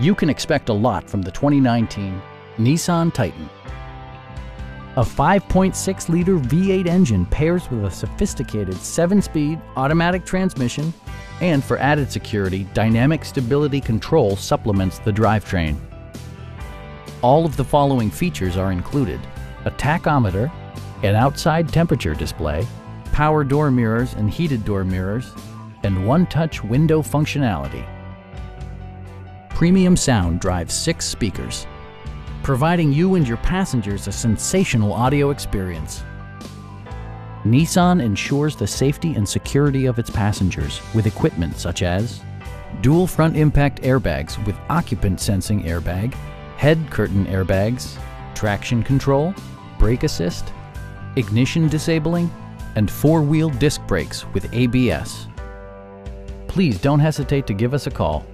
You can expect a lot from the 2019 Nissan Titan. A 5.6-liter V8 engine pairs with a sophisticated 7-speed automatic transmission, and for added security, dynamic stability control supplements the drivetrain. All of the following features are included: a tachometer, an outside temperature display, power door mirrors and heated door mirrors, and one-touch window functionality. Premium sound drives 6 speakers, providing you and your passengers a sensational audio experience. Nissan ensures the safety and security of its passengers with equipment such as dual front impact airbags with occupant sensing airbag, head curtain airbags, traction control, brake assist, ignition disabling, and 4-wheel disc brakes with ABS. Please don't hesitate to give us a call.